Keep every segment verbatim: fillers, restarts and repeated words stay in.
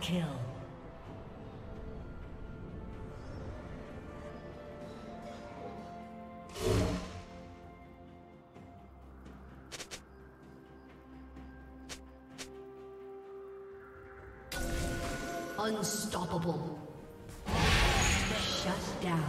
kill. Unstoppable. Shut down.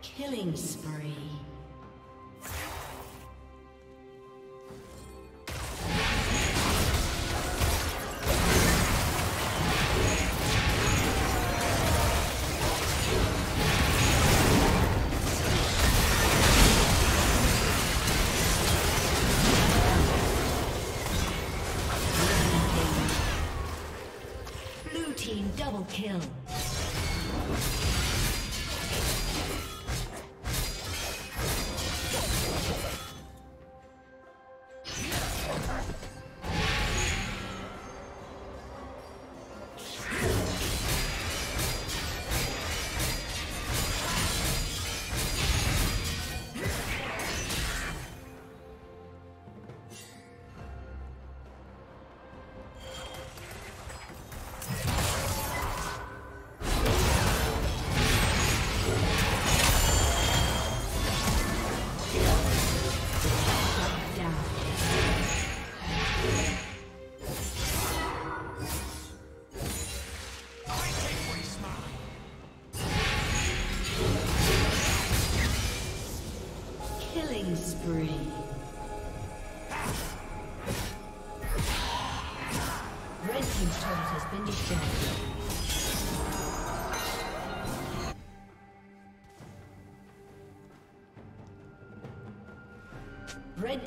Killing spree. Blue team double kill. spree. Red team's turret has been destroyed. Red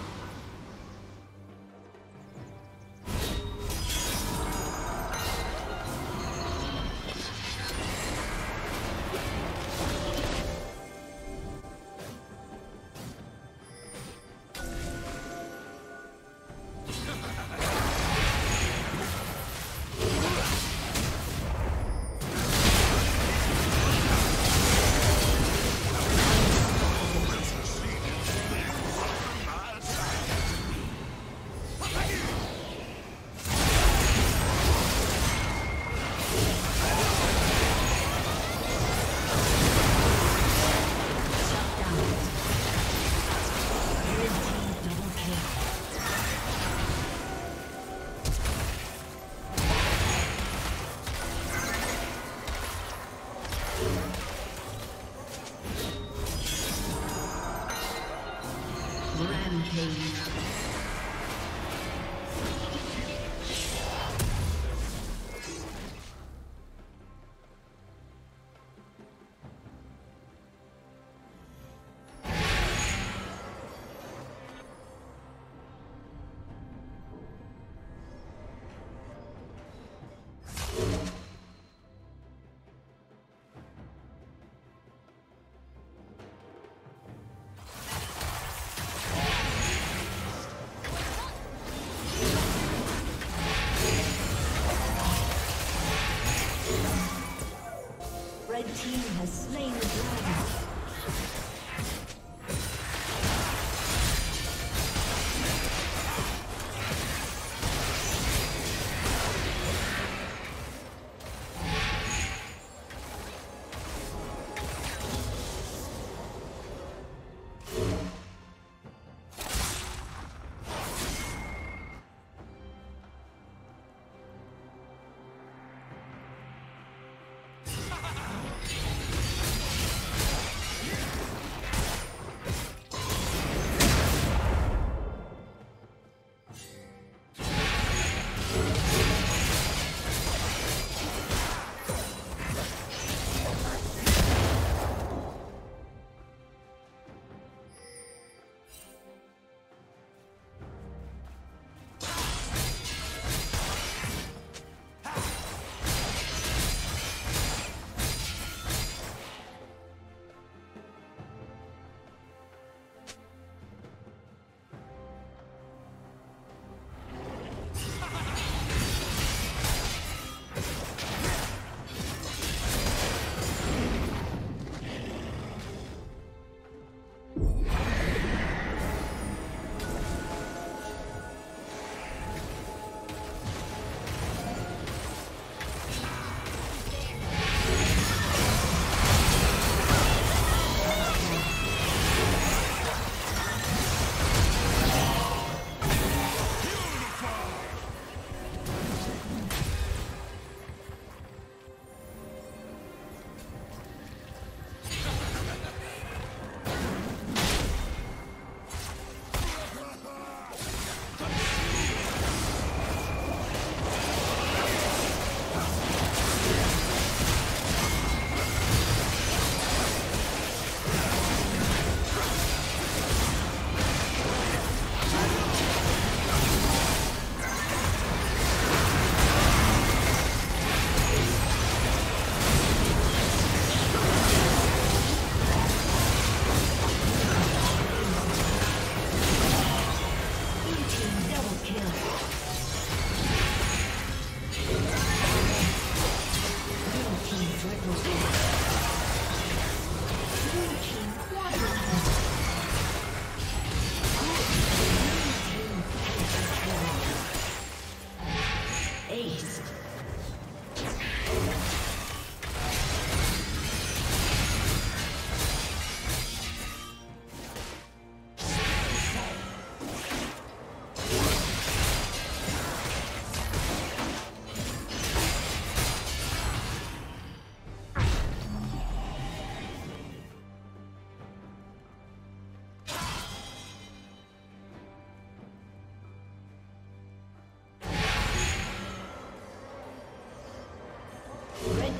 The team has slain the dragon. Red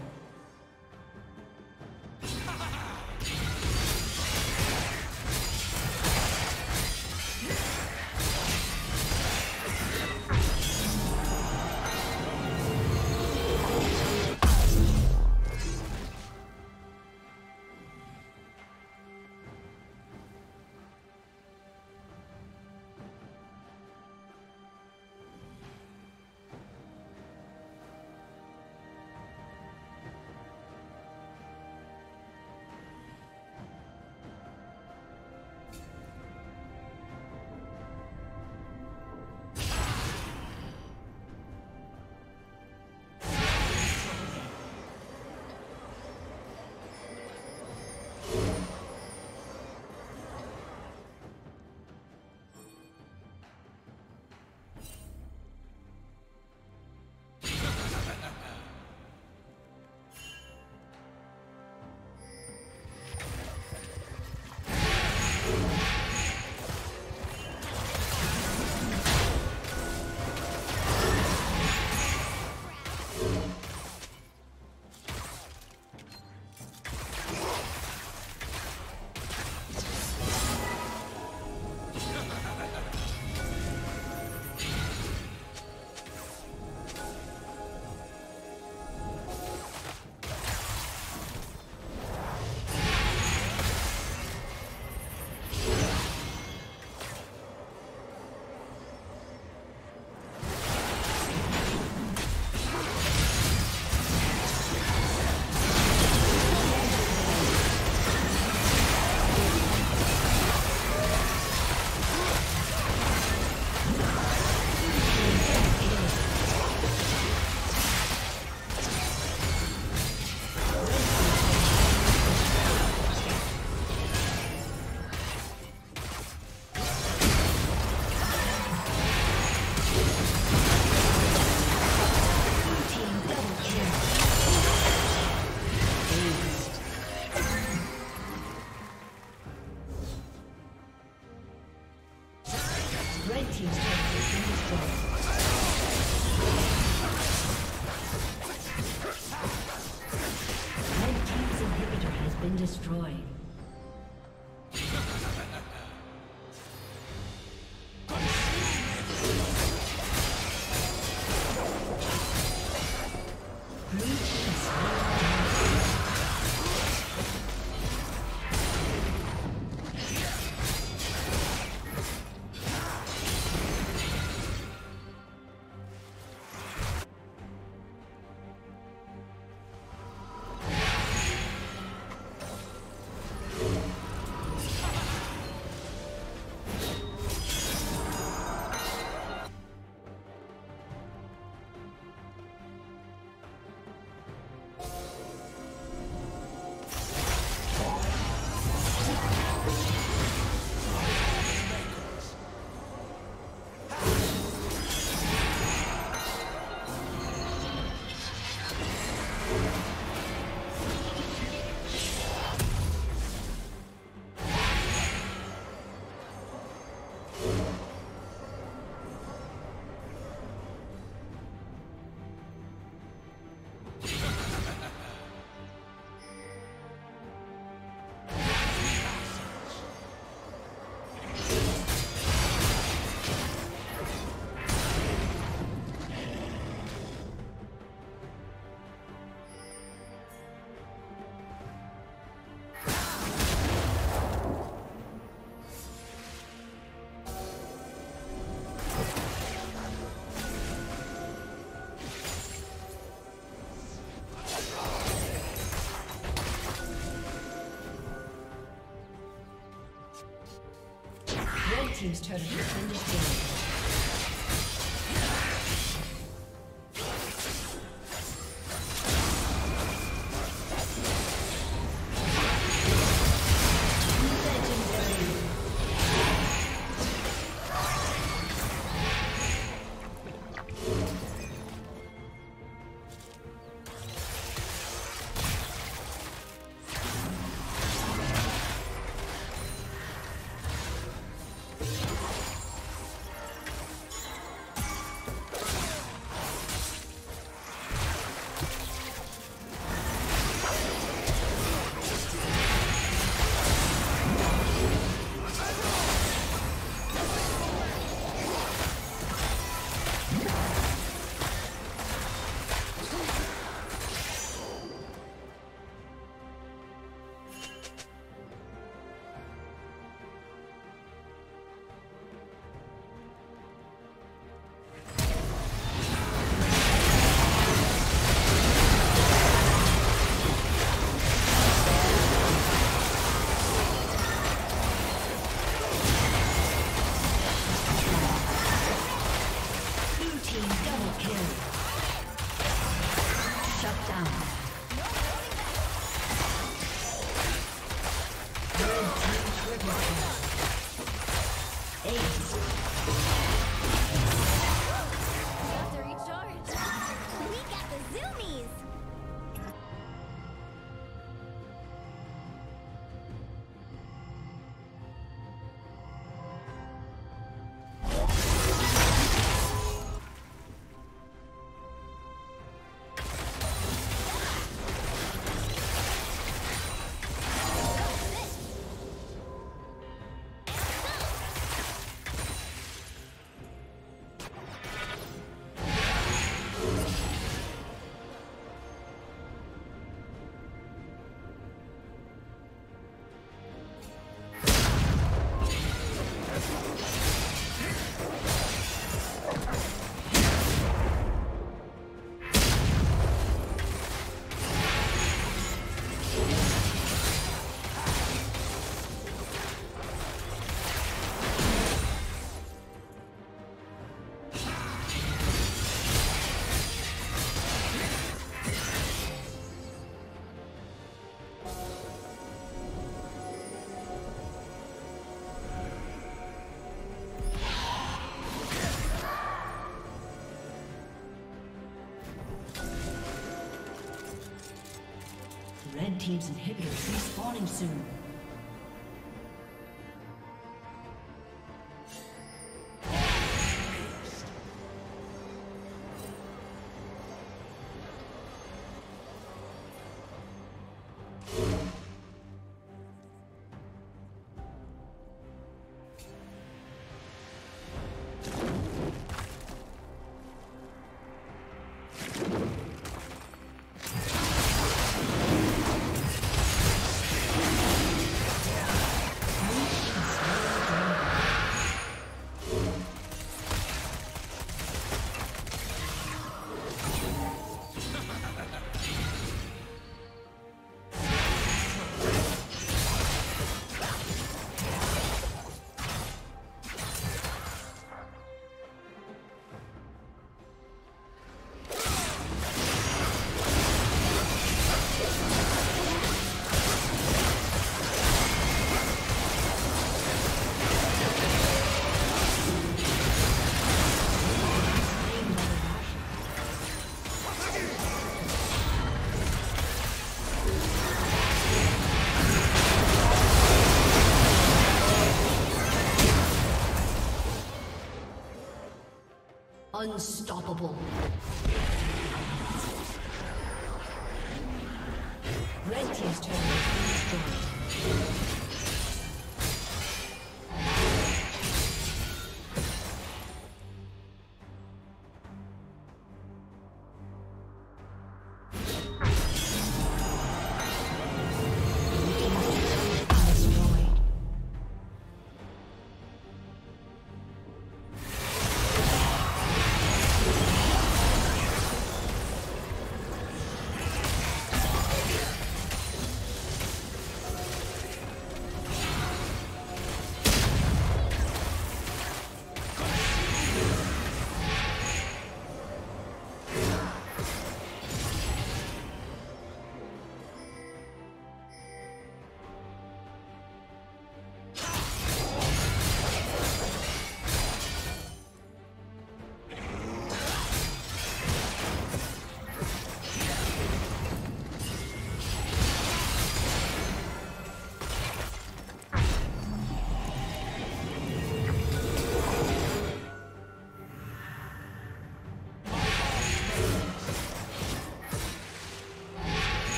Team's turret has been destroyed. Red team's inhibitor is respawning soon. Unstoppable. Red team's turret is destroyed.